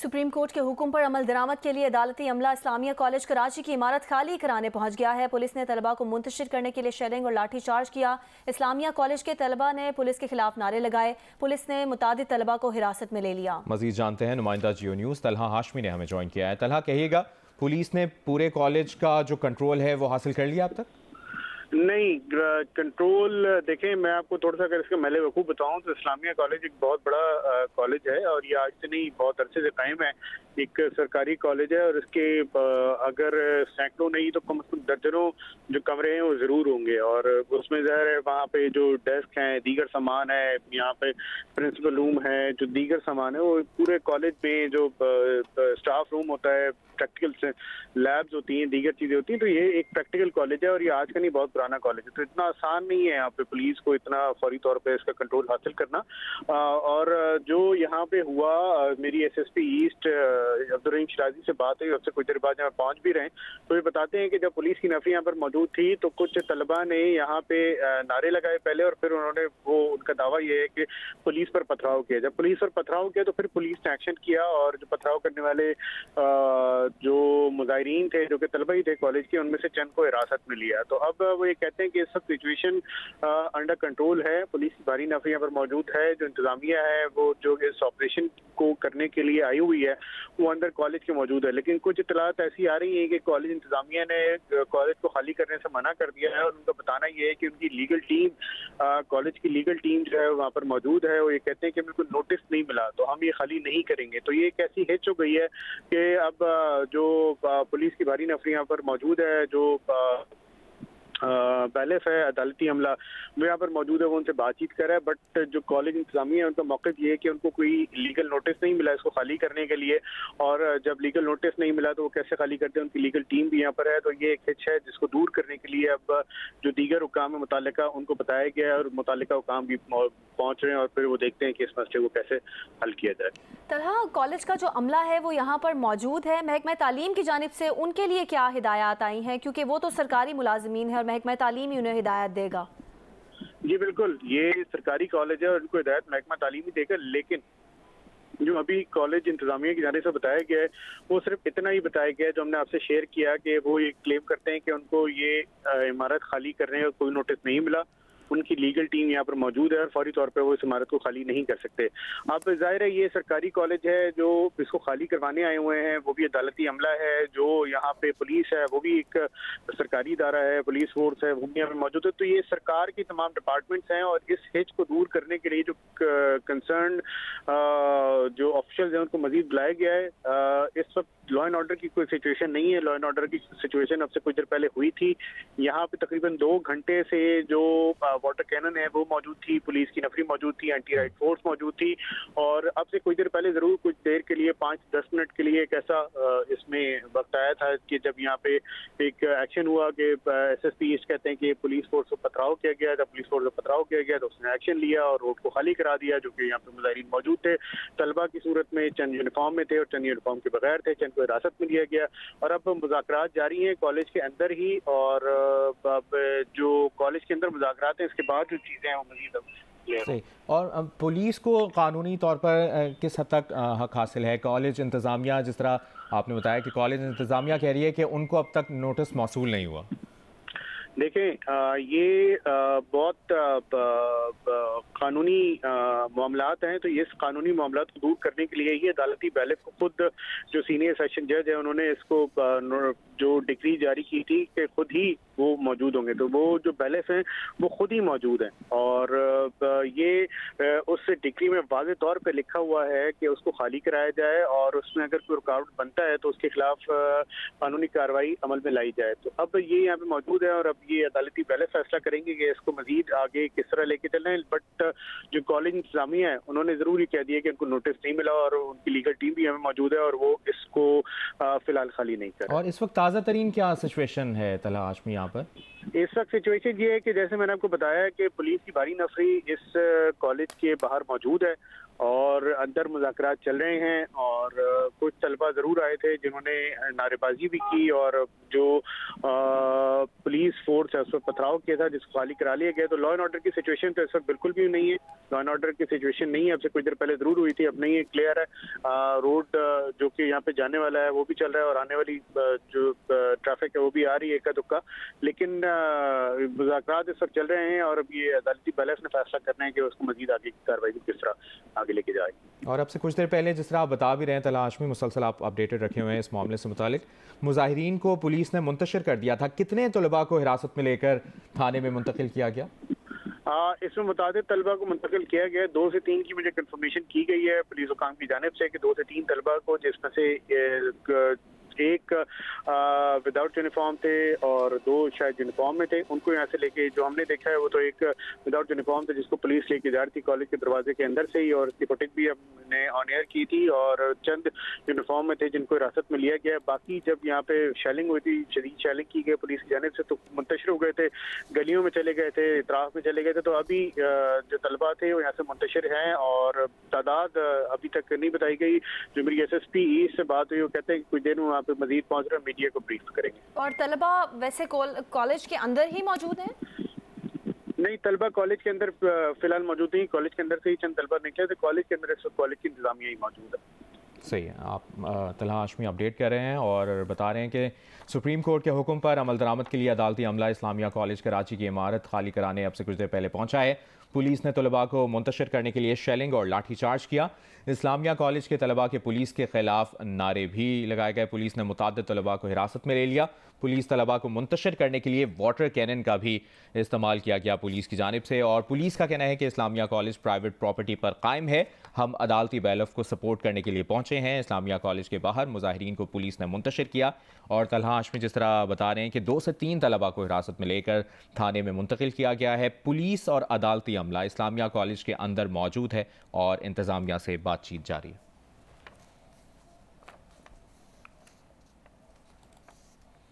Supreme court के हुक्म पर अमल दरामद के लिए अदालती अमला इस्लामिया कॉलेज कराची की इमारत खाली कराने पहुंच गया है। पुलिस ने तलबा को मुंतशिर करने के लिए शेलिंग और लाठी चार्ज किया। इस्लामिया कॉलेज के तलबा ने पुलिस के खिलाफ नारे लगाए। पुलिस ने मुतादिद तलबा को हिरासत में ले लिया। मजीद जानते हैं नुमाइंदा जियो न्यूज़ तलहा हाशमी ने हमें ज्वाइन किया है। तलहा, कहिएगा पुलिस ने पूरे कॉलेज का जो कंट्रोल है वो हासिल कर लिया अब तक? नहीं, कंट्रोल देखें, मैं आपको थोड़ा सा अगर इसके महले वकूफ़ बताऊं तो इस्लामिया कॉलेज एक बहुत बड़ा कॉलेज है और ये आज से नहीं बहुत अरसे से कायम है। एक सरकारी कॉलेज है और इसके अगर सैकड़ों नहीं तो कम से कम दर्जनों जो कमरे हैं वो ज़रूर होंगे और उसमें ज़ाहिर है वहाँ पे जो डेस्क हैं, दीगर सामान है, यहाँ पे प्रिंसिपल रूम है, जो दीगर सामान है वो पूरे कॉलेज में जो स्टाफ रूम होता है, प्रैक्टिकल लैब्स होती हैं, दीगर चीज़ें होती हैं। तो ये एक प्रैक्टिकल कॉलेज है और ये आज का नहीं बहुत पुराना कॉलेज है। तो इतना आसान नहीं है यहाँ पे पुलिस को इतना फौरी तौर पे इसका कंट्रोल हासिल करना। और जो यहाँ पे हुआ, मेरी SSP ईस्ट अब्दुल रहीम शराजी से बात हुई, उससे कुछ देर बाद यहाँ पहुँच भी रहे हैं तो ये बताते हैं कि जब पुलिस की नफरी यहाँ पर मौजूद थी तो कुछ तलबा ने यहाँ पे नारे लगाए पहले और फिर उन्होंने उनका दावा ये है कि पुलिस पर पथराव किया। जब पुलिस पर पथराव किया तो फिर पुलिस ने एक्शन किया और जो पथराव करने वाले जो मुजाहिरीन थे जो कि तलबा ही थे कॉलेज के, उनमें से चंद को हिरासत में लिया। तो अब वो ये कहते हैं कि इस वक्त सिचुएशन अंडर कंट्रोल है, पुलिस की भारी नफरी यहाँ पर मौजूद है, जो इंतजामिया है वो जो इस ऑपरेशन को करने के लिए आई हुई है वो अंदर कॉलेज के मौजूद है। लेकिन कुछ इतलात ऐसी आ रही है कि कॉलेज इंतजामिया ने कॉलेज को खाली करने से मना कर दिया है और उनका बताना ये है कि उनकी लीगल टीम, कॉलेज की लीगल टीम जो है वहाँ पर मौजूद है। वो ये कहते हैं कि हमें कोई नोटिस नहीं मिला तो हम ये खाली नहीं करेंगे। तो ये एक ऐसी हिच हो गई है कि अब जो पुलिस की भारी नफरी यहाँ पर मौजूद है, जो बैलेफ है, अदालती अमला वो यहाँ पर मौजूद है, वो उनसे बातचीत कर रहा है। बट जो कॉलेज इंतजामिया है उनका मौक़िफ़ ये है कि उनको कोई लीगल नोटिस नहीं मिला इसको खाली करने के लिए और जब लीगल नोटिस नहीं मिला तो वो कैसे खाली करते हैं। उनकी लीगल टीम भी यहाँ पर है। तो ये एक हिच है जिसको दूर करने के लिए अब जो दीगर हुक्काम है मुतालिका उनको बताया गया है और मुतालिका हुक्काम भी पहुँच रहे हैं और फिर वो देखते हैं कि इस मसले को कैसे हल किया जाए। तरह कॉलेज का जो अमला है वो यहाँ पर मौजूद है, महकमा तालीम की जानिब से उनके लिए क्या हिदायत आई हैं, क्योंकि वो तो सरकारी मुलाजमीन है और महकमा तालीम ही उन्हें हिदायत देगा? जी बिल्कुल, ये सरकारी कॉलेज है और उनको हिदायत महकमा तालीम ही देगा। लेकिन जो अभी कॉलेज इंतजामिया की जाने से बताया गया है वो सिर्फ इतना ही बताया गया है जो हमने आपसे शेयर किया कि वो ये क्लेम करते हैं कि उनको ये इमारत खाली करने का कोई नोटिस नहीं मिला, उनकी लीगल टीम यहाँ पर मौजूद है और फौरी तौर पे वो इस इमारत को खाली नहीं कर सकते। अब जाहिर है ये सरकारी कॉलेज है जो इसको खाली करवाने आए हुए हैं, वो भी अदालती अमला है, जो यहाँ पे पुलिस है वो भी एक सरकारी इदारा है, पुलिस फोर्स है वो भी यहाँ पर मौजूद है। तो ये सरकार की तमाम डिपार्टमेंट्स हैं और इस हिच को दूर करने के लिए जो कंसर्न जो ऑफिशल्स हैं उनको मजीद बुलाया गया है। इस वक्त लॉ एंड ऑर्डर की कोई सिचुएशन नहीं है। लॉ एंड ऑर्डर की सिचुएशन अब से कुछ देर पहले हुई थी। यहाँ पे तकरीबन 2 घंटे से जो वाटर कैनन है वो मौजूद थी, पुलिस की नफरी मौजूद थी, एंटी राइट फोर्स मौजूद थी और अब से कुछ देर पहले ज़रूर कुछ देर के लिए 5-10 मिनट के लिए एक ऐसा इसमें वक्त आया था कि जब यहाँ पे एक एक्शन हुआ कि SSP ईस्ट कहते हैं कि पुलिस फोर्स को पथराव किया गया। जब पुलिस फोर्स को पथराव किया गया तो उसने एक्शन लिया और रोड को खाली करा दिया, जो कि यहाँ पे मुजाहिरीन मौजूद थे, तलबा की सूरत में, चंद यूनिफॉर्म में थे और चंद यूनिफॉर्म के बगैर थे, चंद हिरासत में लिया गया और अब मुज़ाकरात जारी हैं कॉलेज के अंदर ही। और जो कॉलेज के अंदर मुज़ाकरात हैं इसके बाद जो चीज़ें हैं वो मज़ीद सही। और पुलिस को कानूनी तौर पर किस हद तक हक हासिल है? कॉलेज इंतज़ामिया, जिस तरह आपने बताया कि कॉलेज इंतज़ामिया कह रही है कि उनको अब तक नोटिस मौसूल नहीं हुआ। देखें, ये बहुत कानूनी मामलात हैं, तो इस कानूनी मामलात को दूर करने के लिए ही अदालती बैलेफ को खुद जो सीनियर सेशन जज है उन्होंने इसको जो डिग्री जारी की थी कि खुद ही वो मौजूद होंगे। तो वो जो बैलेफ हैं वो खुद ही मौजूद हैं और ये उस डिग्री में वाज़े तौर पे लिखा हुआ है कि उसको खाली कराया जाए और उसमें अगर कोई रुकावट बनता है तो उसके खिलाफ कानूनी कार्रवाई अमल में लाई जाए। तो अब ये यहाँ पे मौजूद है और अब ये अदालती बैलेफ फैसला करेंगे कि इसको मजीद आगे किस तरह लेके चलें। बट जो कॉलेज इंतजामिया है उन्होंने ज़रूर ये कह दिया कि उनको नोटिस नहीं मिला और उनकी लीगल टीम भी यहाँ पर मौजूद है और वो इसको फिलहाल खाली नहीं कर। और इस वक्त ताज़ा तरीन क्या सिचुएशन है तलहा हाशमी? यहाँ इस वक्त सिचुएशन ये है कि जैसे मैंने आपको बताया कि पुलिस की भारी नफरी इस कॉलेज के बाहर मौजूद है और अंदर मुज़ाकरात चल रहे हैं और कुछ तलबा ज़रूर आए थे जिन्होंने नारेबाजी भी की और जो पुलिस फोर्स है उस पर पथराव किया था जिसको खाली करा लिया गया। तो लॉ एंड ऑर्डर की सिचुएशन तो इस वक्त बिल्कुल भी नहीं है, लॉ एंड ऑर्डर की सिचुएशन नहीं है, अब से कुछ देर पहले ज़रूर हुई थी, अब नहीं है, क्लियर है। रोड जो कि यहाँ पे जाने वाला है वो भी चल रहा है और आने वाली जो ट्रैफिक है वो भी आ रही है इक्का दुक्का, लेकिन मुज़ाकरात इस वक्त चल रहे हैं और अब ये अदालती बैलेंस में फैसला करना है कि उसको मजीद आगे की कार्रवाई को किस तरह आगे लेके जाएगी। और अब से कुछ देर पहले जिस तरह आप बता भी रहे हैं तलाश में मुसलसल आप अपडेटेड रखे हुए हैं इस मामले से मुतालिक, मुजाहिरीन को पुलिस ने मुंतशिर कर दिया था, कितने तलबा को हिरासत में लेकर थाने में मुंतकिल किया गया? इसमें मुताबिक तलबा को मुंतकिल किया गया, 2 से 3 की मुझे कंफर्मेशन की गई है पुलिस हुकाम की जानिब से कि 2 से 3 तलबा को, जिसमें से एक विदाउट यूनिफॉर्म थे और 2 शायद यूनिफॉर्म में थे, उनको यहाँ से लेके जो हमने देखा है वो तो एक विदाउट यूनिफॉर्म था जिसको पुलिस लेके जा रही थी कॉलेज के दरवाजे के अंदर से ही और इसकी फुटेज भी हमने ऑन एयर की थी, और चंद यूनिफॉर्म में थे जिनको हिरासत में लिया गया। बाकी जब यहाँ पे शैलिंग हुई थी, शदीद शैलिंग की गई पुलिस की जानिब से, तो मुंतशिर हो गए थे, गलियों में चले गए थे, इतराफ में चले गए थे। तो अभी जो तलबा थे वो यहाँ से मुंतशिर हैं और तादाद अभी तक नहीं बताई गई। जो मेरी SSP East से बात हुई वो कहते हैं कुछ देर में वहाँ पे मजीद पहुँच रहे हैं, मीडिया को ब्रीफ करेंगे। और तलबा वैसे कॉलेज के अंदर ही मौजूद हैं? नहीं, तलबा कॉलेज के अंदर फिलहाल मौजूद नहीं, कॉलेज के अंदर से ही चंद तलबा निकले थे, कॉलेज के अंदर कॉलेज की इंतजामिया ही मौजूद है। सही है, आप तलहा हाशमी अपडेट कर रहे हैं और बता रहे हैं कि सुप्रीम कोर्ट के हुक्म पर अमल दरामद के लिए अदालती अमला इस्लामिया कॉलेज कराची की इमारत खाली कराने अब से कुछ देर पहले पहुंचा है। पुलिस ने तलबा को मुंतशिर करने के लिए शेलिंग और लाठीचार्ज किया। इस्लामिया कॉलेज के तलबा के पुलिस के खिलाफ नारे भी लगाए गए। पुलिस ने मुताद तलबा को हिरासत में ले लिया। पुलिस तलबा को मुंतशिर करने के लिए वाटर कैनन का भी इस्तेमाल किया गया पुलिस की जानिब से। और पुलिस का कहना है कि इस्लामिया कॉलेज प्राइवेट प्रॉपर्टी पर कायम है, हम अदालती बैलफ को सपोर्ट करने के लिए पहुंचे हैं। इस्लामिया कॉलेज के बाहर मुजाहिरीन को पुलिस ने मुंतशिर किया और तलहा हाशमी जिस तरह बता रहे हैं कि 2 से 3 तलबा को हिरासत में लेकर थाने में मुंतकिल किया गया है। पुलिस और अदालती अमला इस्लामिया कॉलेज के अंदर मौजूद है और इंतज़ामिया से बातचीत जारी है।